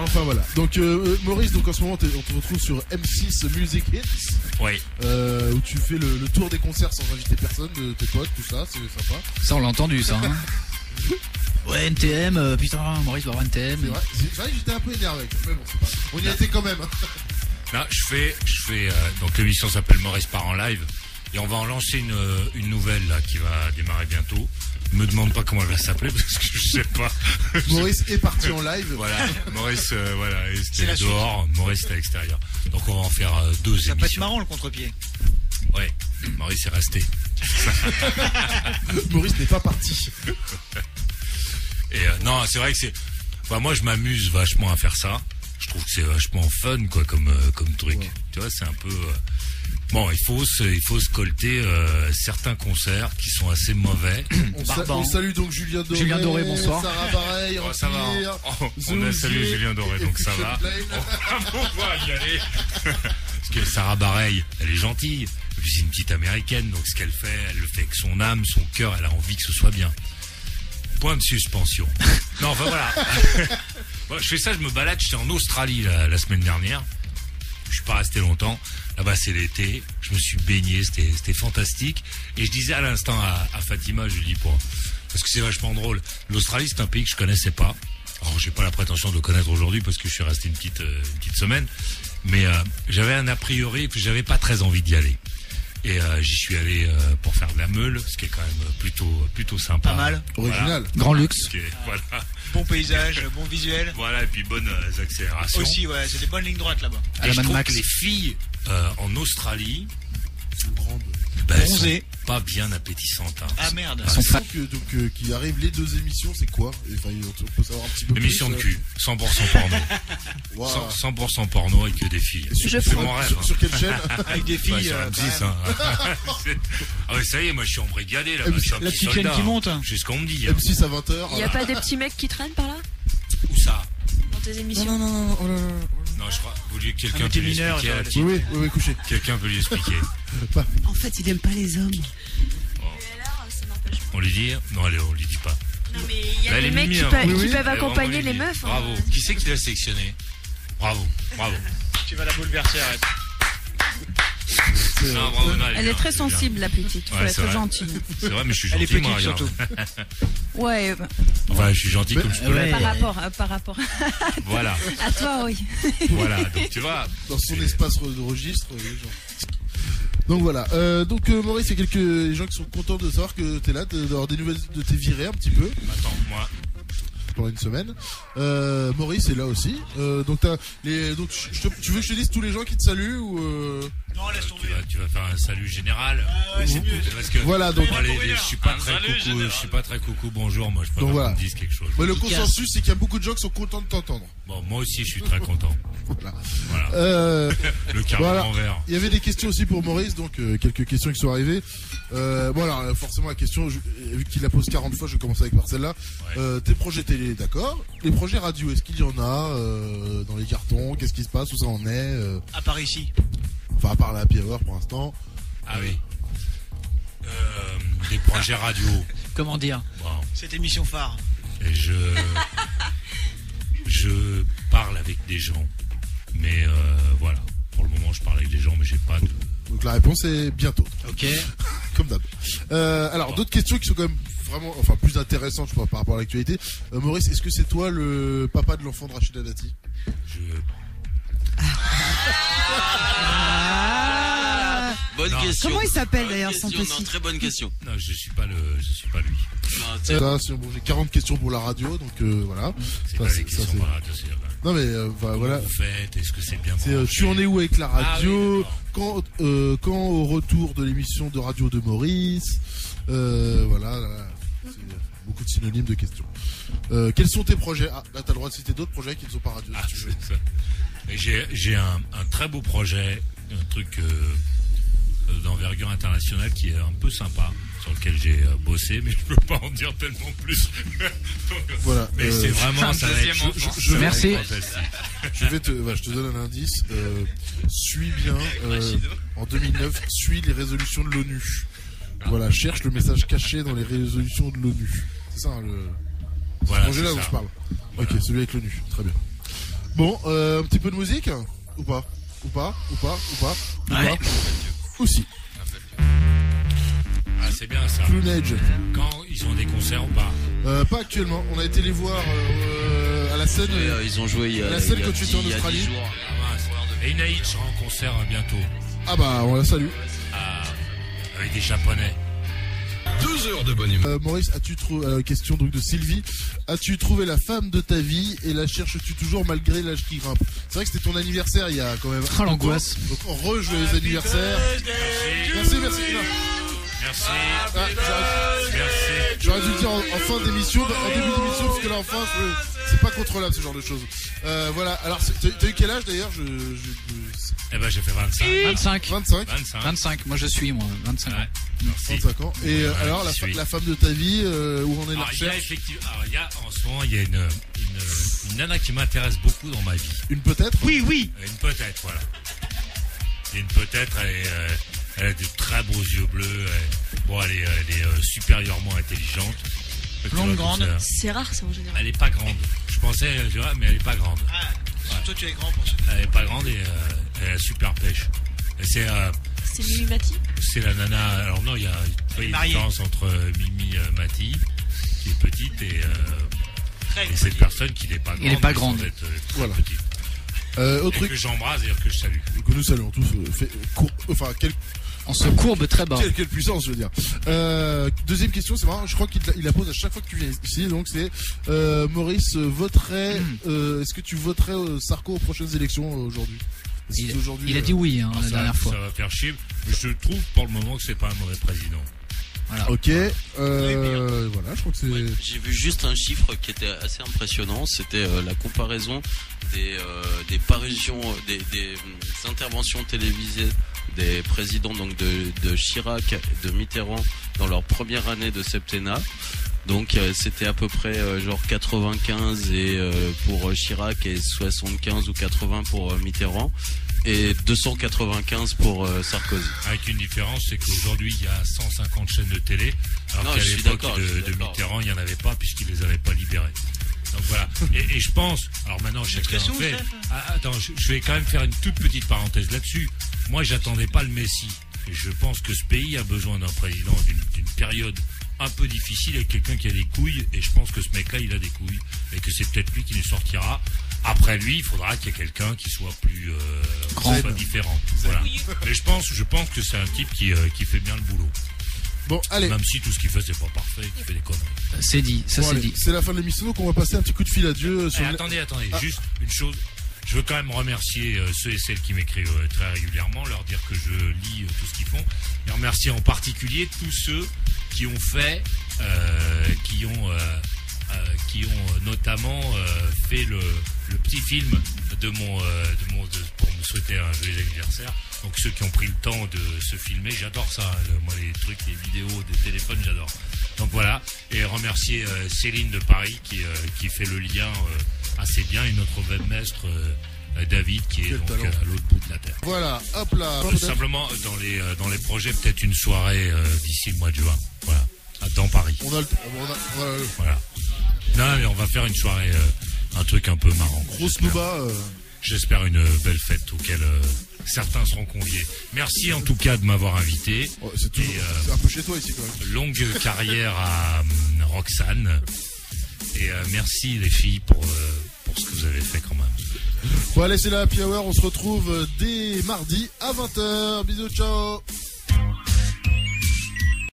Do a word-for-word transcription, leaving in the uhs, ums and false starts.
Enfin voilà. Donc euh, Maurice, donc en ce moment on te retrouve sur M six Music Hits. Oui. Euh, où tu fais le, le tour des concerts sans inviter personne, de tes potes, tout ça, c'est sympa. Ça on l'a entendu ça. Hein. Ouais, N T M, euh, putain, Maurice va avoir N T M. C'est vrai, c'est vrai, j'étais un peu énervé. Mais bon, c'est pas... On y ouais. était quand même. Là, je fais, je fais. Euh, donc l'émission s'appelle Maurice part en live. Et on va en lancer une, une nouvelle là qui va démarrer bientôt. Me demande pas comment elle va s'appeler parce que je sais pas. Maurice est parti en live. Voilà, Maurice, euh, voilà, c'était dehors, suite. Maurice était à l'extérieur. Donc on va en faire euh, deux ça émissions. Ça peut être marrant le contre-pied. Ouais, Maurice est resté. Maurice n'est pas parti. Et euh, non, c'est vrai que c'est. Enfin, moi, je m'amuse vachement à faire ça. Je trouve que c'est vachement fun, quoi, comme euh, comme truc. Ouais. Tu vois, c'est un peu. Euh... Bon, il faut se, il faut se colter euh, certains concerts qui sont assez mauvais. On, sa on salue donc Julien Doré. Julien Doré, bonsoir. Sara Bareilles, oh, ça va. Oh, on a salué Julien Doré, donc ça va. On va pouvoir y aller. Parce que Sara Bareilles, elle est gentille. Et puis c'est une petite américaine, donc ce qu'elle fait, elle le fait avec son âme, son cœur. Elle a envie que ce soit bien. Point de suspension. Non, enfin voilà. Bon, je fais ça, je me balade. J'étais en Australie la, la semaine dernière. Je suis pas resté longtemps. Là-bas, c'est l'été. Je me suis baigné. C'était, c'était fantastique. Et je disais à l'instant à, à Fatima, je lui dis, bon, parce que c'est vachement drôle. L'Australie, c'est un pays que je connaissais pas. Alors, j'ai pas la prétention de le connaître aujourd'hui parce que je suis resté une petite, euh, une petite semaine. Mais euh, j'avais un a priori et puis j'avais pas très envie d'y aller. Et euh, j'y suis allé euh, pour faire de la meule, ce qui est quand même plutôt, plutôt sympa. Pas mal. Voilà. Original. Grand luxe. Okay, ah, voilà. Bon paysage, bon visuel. Voilà, et puis bonnes accélérations. Aussi, ouais, c'est des bonnes lignes droites là-bas. Et je trouve que les filles euh, en Australie, ben, bronzées, sont pas bien appétissantes. Hein. Ah merde. Elles sont pas... que, donc, euh, qui arrivent les deux émissions, c'est quoi? Enfin, on peut savoir un petit peu plus. Émission de cul, cent pour cent porno. Wow. cent pour cent porno avec des filles. C'est mon rêve. Sur, hein. Sur quelle chaîne? Avec des filles. Bah, sur euh, M six, hein. Ah ouais, ça y est, moi je suis embrigadé là. M six, un la petite chaîne qui monte. Hein. C'est ce qu'on me dit. Hein. M six à vingt heures. Il y a pas des petits mecs qui traînent par là? Où ça? Dans tes émissions? Non, non, non. Oh là là. Non, je crois. Vous vouliez que quelqu'un puisse lui expliquer à la petite. Oui, oui, couché. Quelqu'un peut lui expliquer. En fait, il aime pas les hommes. Oh. On lui dit? Non, allez, on lui dit pas. Non, mais il y a là, des mecs qui, hein. pa oui, qui oui. peuvent accompagner les meufs. Bravo. Hein. Qui c'est qui l'a sélectionné? Bravo, bravo. Tu vas la bouleverser, arrête. Est non, bravo, non, elle, elle est, est très sensible, la petite. Il faut ouais, être gentille. C'est vrai, mais je suis gentil. Elle est petite, surtout. Ouais. Bah... Enfin, je suis gentil comme je peux ouais. Par rapport, euh, par rapport. Voilà. À toi, oui. Voilà. Donc tu vois. Dans son espace de registre, les gens. Donc voilà, euh, donc euh, Maurice, il y a quelques gens qui sont contents de savoir que t'es là, d'avoir des nouvelles de tes virées un petit peu. Attends, moi. Pendant une semaine. Euh, Maurice est là aussi. Euh, donc t'as les, donc te, tu veux que je te dise tous les gens qui te saluent ou euh... Non, laisse tomber. Tu, tu vas faire un salut général. Ah ouais, c'est mieux. Parce que voilà, donc moi, les, les, je suis pas très coucou, je suis pas très coucou, bonjour, moi je préfère voilà. qu'on me dise quelque chose. Mais le consensus, c'est qu'il y a beaucoup de gens qui sont contents de t'entendre. Bon, moi aussi, je suis très content. Voilà. Voilà. Euh, le carburant voilà. vert. Il y avait des questions aussi pour Maurice, donc euh, quelques questions qui sont arrivées. Euh, bon, alors forcément, la question, je, vu qu'il la pose quarante fois, je vais commencer avec par celle-là. Ouais. Euh, tes projets télé, d'accord. Les projets radio, est-ce qu'il y en a euh, dans les cartons? Qu'est-ce qui se passe? Où ça en est euh... À part ici. Enfin, à part la Happy Hour pour l'instant. Ah euh... oui. Euh, des projets radio. Comment dire bon. Cette émission phare. Et je. Je parle avec des gens, mais euh, voilà. Pour le moment, je parle avec des gens, mais j'ai pas de. Donc la réponse est bientôt. Ok. Comme d'hab. Euh, alors bon. D'autres questions qui sont quand même vraiment, enfin plus intéressantes, je crois, par rapport à l'actualité. Euh, Maurice, est-ce que c'est toi le papa de l'enfant de Rachida Dati? Je. Ah bonne non. question. Comment il s'appelle d'ailleurs son petit? Très bonne question. Non, je suis pas le, je suis pas lui. Bon, j'ai quarante questions pour la radio, donc euh, voilà. C'est pas les questions pour la radio, c'est là. Non mais euh, bah, voilà. Vous faites, est-ce que c'est bien est, euh, tu en es où avec la radio? Ah, oui, quand, euh, quand au retour de l'émission de radio de Maurice, euh, voilà. Là, là, beaucoup de synonymes de questions. Euh, quels sont tes projets? Ah, là, t'as le droit de citer d'autres projets qui ne sont pas radio. Ah, si tu veux. J'ai un, un très beau projet, un truc euh, d'envergure internationale qui est un peu sympa, sur lequel j'ai euh, bossé, mais je peux pas en dire tellement plus. Voilà. Mais euh, c'est vraiment ça. Va être, je, je, je, merci. Je vais te, bah, je te donne un indice. Euh, suis bien. Euh, en deux mille neuf, suis les résolutions de l'ONU. Voilà, cherche le message caché dans les résolutions de l'ONU. C'est ça, hein, le projet voilà, là ça. Où je parle. Voilà. Ok, celui avec l'ONU, très bien. Bon, euh, un petit peu de musique ou pas, ou pas, ou pas, ou pas, ou ouais. pas, ou si. Ah, c'est bien ça. Blue Edge. Quand ils ont des concerts ou pas? Euh, pas actuellement. On a été les voir euh, à la scène. Euh, ils ont joué il y a. La scène que tu es en Australie. Et Naïd sera en concert bientôt. Ah bah on la salue. Ah, avec des japonais. Deux heures de bonne humeur. Euh, Maurice, as-tu trouvé euh, question donc de Sylvie? As-tu trouvé la femme de ta vie et la cherches-tu toujours malgré l'âge qui grimpe? C'est vrai que c'était ton anniversaire il y a quand même. Ah, l'angoisse. Donc on rejoue les anniversaires. Merci, merci. Merci. Ah, merci. J'aurais dû dire en, en fin d'émission, en début d'émission, parce que là en fin, c'est pas contrôlable ce genre de choses. Euh, voilà. Alors, t'as eu quel âge d'ailleurs? Je, je, je... Eh ben, j'ai fait vingt-cinq. vingt-cinq. vingt-cinq. vingt-cinq. Moi, je suis moi. vingt-cinq. Ouais. vingt-cinq ans. Et euh, alors, la, la femme de ta vie, euh, où on est la recherche? Il y a en ce moment, il y a une, une, une nana qui m'intéresse beaucoup dans ma vie. Une peut-être? Oui, oui. Une peut-être, voilà. Une peut-être. Elle, euh, elle a de très beaux yeux bleus. Elle, bon, elle est, elle est euh, supérieurement intelligente. Blonde, grande. C'est rare, ça en général. Elle est pas grande. Je pensais, je dirais, mais elle est pas grande. Ah, ouais. Toi, tu es grand pour ça. Elle est pas grande et euh, elle a super pêche. C'est euh, c'est Mimi Mati. C'est la nana. Alors non, il y a une différence entre euh, Mimi euh, Mati, qui est petite, et, euh, et cette personne qui n'est pas grande. Elle n'est pas grande. Être, euh, voilà. Petite. Euh, autre et truc que j'embrasse et que je salue. Que nous saluons tous. Euh, fait, cour... Enfin, quel... On se courbe très bas. Quelle, quelle puissance, je veux dire. Euh, deuxième question, c'est marrant, je crois qu'il la pose à chaque fois que tu viens ici. Donc c'est euh, Maurice voterait. Mmh. Euh, Est-ce que tu voterais euh, Sarko aux prochaines élections euh, aujourd'hui? Il, il a dit oui hein, la ça, dernière fois. Ça va faire chier. Je trouve pour le moment que c'est pas un mauvais président. Voilà. Ok. Euh, oui, voilà, je crois que c'est. Ouais, j'ai vu juste un chiffre qui était assez impressionnant. C'était euh, la comparaison des euh, des parutions, des, des interventions télévisées des présidents donc de, de Chirac, de Mitterrand dans leur première année de septennat. Donc euh, c'était à peu près euh, genre quatre-vingt-quinze et euh, pour Chirac et soixante-quinze ou quatre-vingts pour euh, Mitterrand et deux cent quatre-vingt-quinze pour euh, Sarkozy. Avec une différence, c'est qu'aujourd'hui il y a cent cinquante chaînes de télé, alors qu'à l'époque de, de Mitterrand il n'y en avait pas puisqu'il les avait pas libérées. Donc voilà. Et, et je pense, alors maintenant chacun en fait. Ah, attends, je, je vais quand même faire une toute petite parenthèse là-dessus. Moi j'attendais pas le Messie. Et je pense que ce pays a besoin d'un président d'une, d'une période un peu difficile avec quelqu'un qui a des couilles, et je pense que ce mec-là, il a des couilles, et que c'est peut-être lui qui nous sortira. Après lui, il faudra qu'il y ait quelqu'un qui soit plus euh, grand, soit différent. Voilà. Mais je pense, je pense que c'est un type qui, euh, qui fait bien le boulot. Bon, allez. Même si tout ce qu'il fait, c'est pas parfait, qu'il fait des conneries. C'est dit, ça bon, c'est dit. C'est la fin de l'émission, donc on va passer un petit coup de fil à Dieu. Sur... Attendez, attendez, ah. juste une chose. Je veux quand même remercier euh, ceux et celles qui m'écrivent euh, très régulièrement, leur dire que je lis euh, tout ce qu'ils font, et remercier en particulier tous ceux qui ont fait, euh, qui ont, euh, euh, qui ont notamment euh, fait le, le petit film de mon, euh, de mon, de, pour me souhaiter un joyeux anniversaire. Donc ceux qui ont pris le temps de se filmer, j'adore ça. Le, moi les trucs, les vidéos, des téléphones, j'adore. Donc voilà, et remercier euh, Céline de Paris qui, euh, qui fait le lien. Euh, assez bien, et notre webmestre euh, David qui est donc, euh, à l'autre bout de la terre. Voilà, hop là. Tout simplement dans les euh, dans les projets, peut-être une soirée euh, d'ici le mois de juin. Voilà, dans Paris. On a le on a, on a le... Voilà. Non, mais on va faire une soirée, euh, un truc un peu marrant. Grosse nouba. Euh... J'espère une belle fête auquel euh, certains seront conviés. Merci en tout cas de m'avoir invité. Ouais, c'est toujours, et, euh, c'est un peu chez toi ici quand même. Longue carrière à euh, Roxane. Et euh, merci les filles pour, euh, pour ce que vous avez fait quand même. Bon allez, c'est la Happy Hour, on se retrouve dès mardi à vingt heures. Bisous, ciao.